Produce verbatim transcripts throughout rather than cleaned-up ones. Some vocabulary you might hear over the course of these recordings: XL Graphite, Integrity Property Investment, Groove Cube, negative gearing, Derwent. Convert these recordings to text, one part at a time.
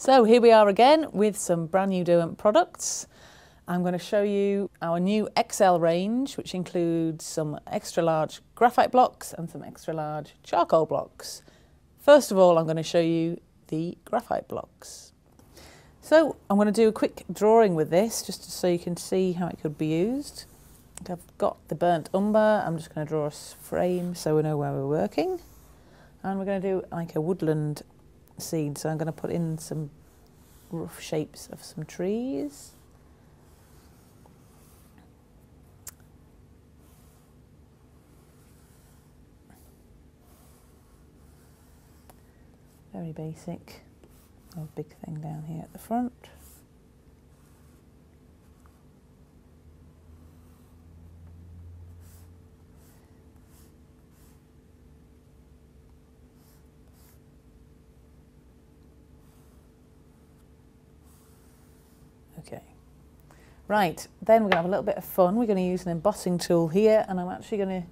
So here we are again with some brand new Derwent products. I'm going to show you our new X L range, which includes some extra large graphite blocks and some extra large charcoal blocks. First of all, I'm going to show you the graphite blocks. So I'm going to do a quick drawing with this just so you can see how it could be used. I've got the burnt umber. I'm just going to draw a frame so we know where we're working, and we're going to do like a woodland seed, so I'm going to put in some rough shapes of some trees. Very basic. A big thing down here at the front. Okay, right, then we're going to have a little bit of fun. We're going to use an embossing tool here, and I'm actually going to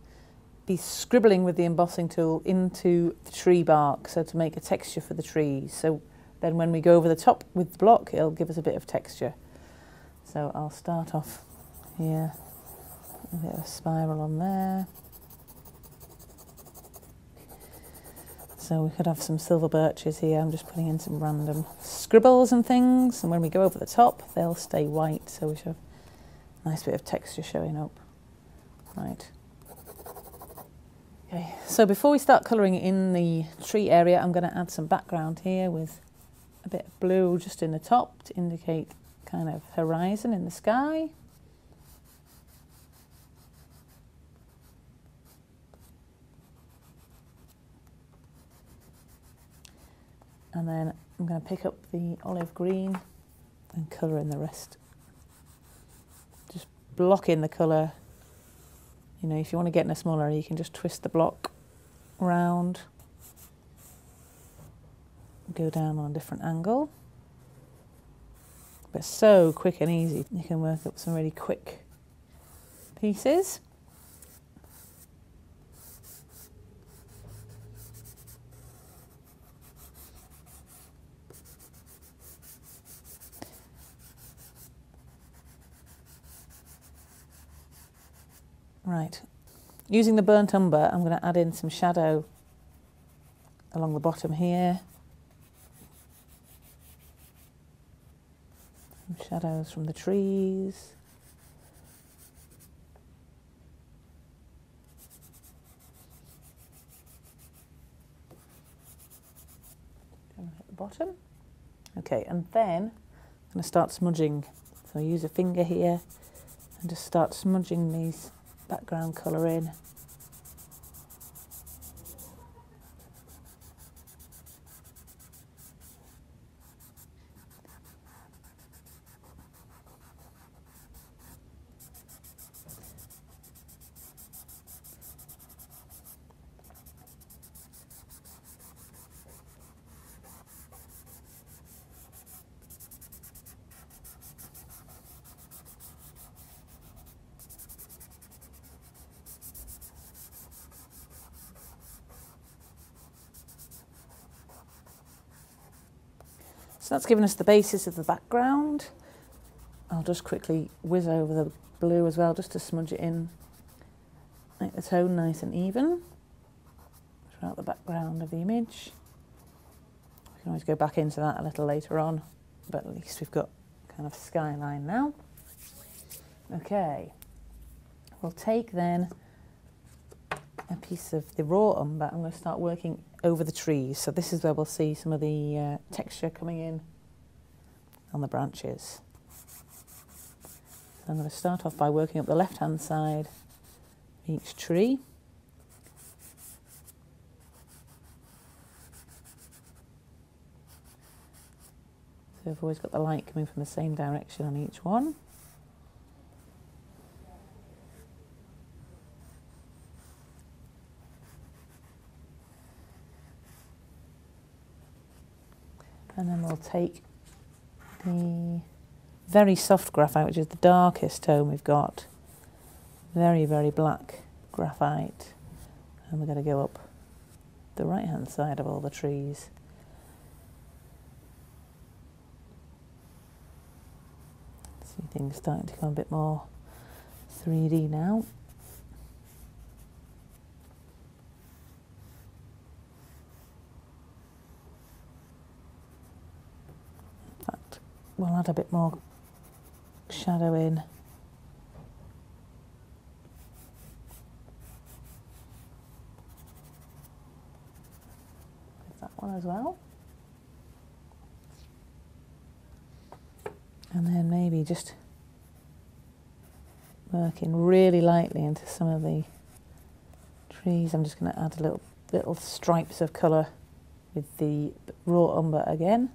be scribbling with the embossing tool into the tree bark, so to make a texture for the trees. So then when we go over the top with the block, it'll give us a bit of texture. So I'll start off here, a bit of a spiral on there. So we could have some silver birches here. I'm just putting in some random scribbles and things, and when we go over the top, they'll stay white, so we should have a nice bit of texture showing up. Right. Okay, so before we start colouring in the tree area, I'm going to add some background here with a bit of blue just in the top to indicate kind of horizon in the sky. And then I'm going to pick up the olive green and colour in the rest. Just block in the colour. You know, if you want to get in a smaller area, you can just twist the block round, go down on a different angle. But so quick and easy, you can work up some really quick pieces. Right, using the burnt umber, I'm going to add in some shadow along the bottom here. Some shadows from the trees. Down at the bottom. Okay, and then I'm going to start smudging. So I use a finger here and just start smudging these background colour in. So that's given us the basis of the background. I'll just quickly whiz over the blue as well, just to smudge it in, make the tone nice and even throughout the background of the image. We can always go back into that a little later on, but at least we've got kind of skyline now. Okay, we'll take then a piece of the raw umber. I'm going to start working over the trees, so this is where we'll see some of the uh, texture coming in on the branches. So I'm going to start off by working up the left hand side of each tree. So I've always got the light coming from the same direction on each one. And then we'll take the very soft graphite, which is the darkest tone we've got. Very, very black graphite. And we're going to go up the right-hand side of all the trees. See things starting to become a bit more three D now. In fact, we'll add a bit more shadow in. With that one as well. And then maybe just working really lightly into some of the trees. I'm just going to add a little little stripes of colour with the raw umber again.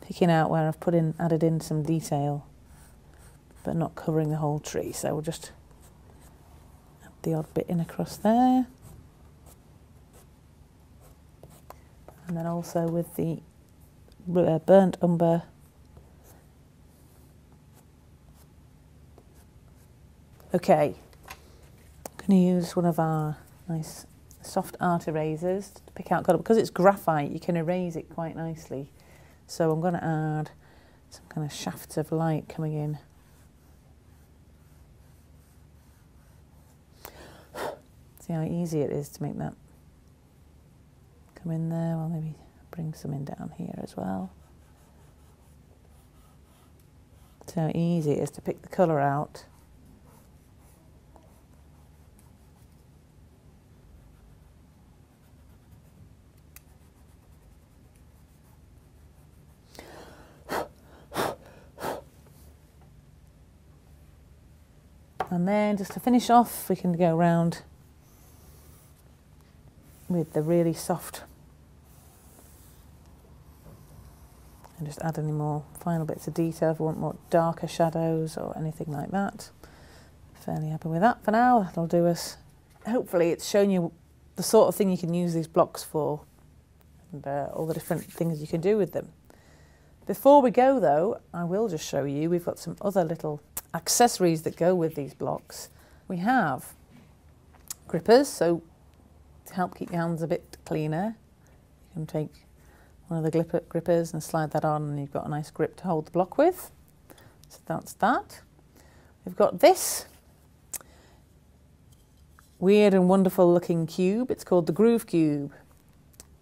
Picking out where I've put in added in some detail, but not covering the whole tree. So we'll just add the odd bit in across there. And then also with the burnt umber, okay, I'm going to use one of our nice soft art erasers to pick out colour. Because it's graphite, you can erase it quite nicely. So I'm going to add some kind of shafts of light coming in. See how easy it is to make that come in there. Well, maybe bring some in down here as well. See how easy it is to pick the colour out. And then just to finish off, we can go round with the really soft, and just add any more final bits of detail if we want more darker shadows or anything like that. Fairly happy with that for now. That'll do us. Hopefully it's shown you the sort of thing you can use these blocks for, and uh, all the different things you can do with them. Before we go though, I will just show you, we've got some other little accessories that go with these blocks. We have grippers, so to help keep your hands a bit cleaner, you can take one of the gripper, grippers and slide that on, and you've got a nice grip to hold the block with. So that's that. We've got this weird and wonderful looking cube. It's called the Groove Cube,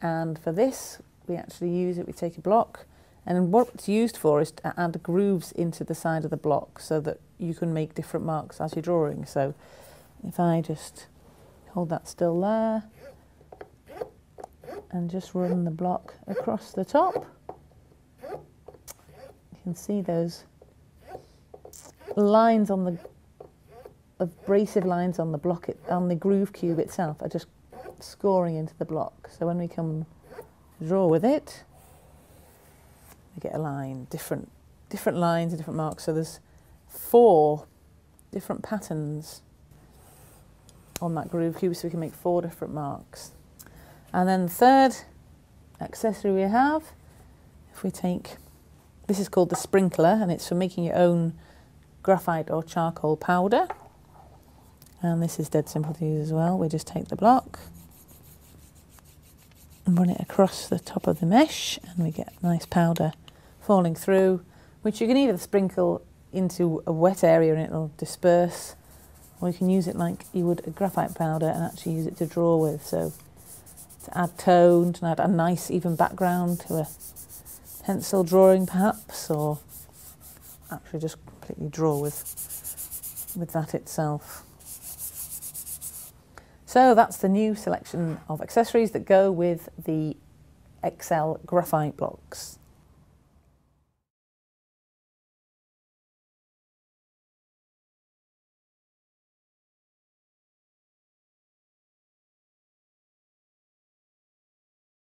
and for this we actually use it, we take a block, and what it's used for is to add grooves into the side of the block so that you can make different marks as you're drawing. So if I just hold that still there and just run the block across the top, you can see those lines on the abrasive lines on the block, it, on the groove cube itself, are just scoring into the block. So when we come to draw with it, we get a line, different different lines and different marks. So there's four different patterns on that groove cube, so we can make four different marks. And then the third accessory we have, if we take, this is called the sprinkler, and it's for making your own graphite or charcoal powder. And this is dead simple to use as well. We just take the block and run it across the top of the mesh, and we get nice powder falling through, which you can either sprinkle into a wet area and it'll disperse, or you can use it like you would a graphite powder and actually use it to draw with. So to add tone, to add a nice even background to a pencil drawing perhaps, or actually just completely draw with, with that itself. So that's the new selection of accessories that go with the X L Graphite blocks.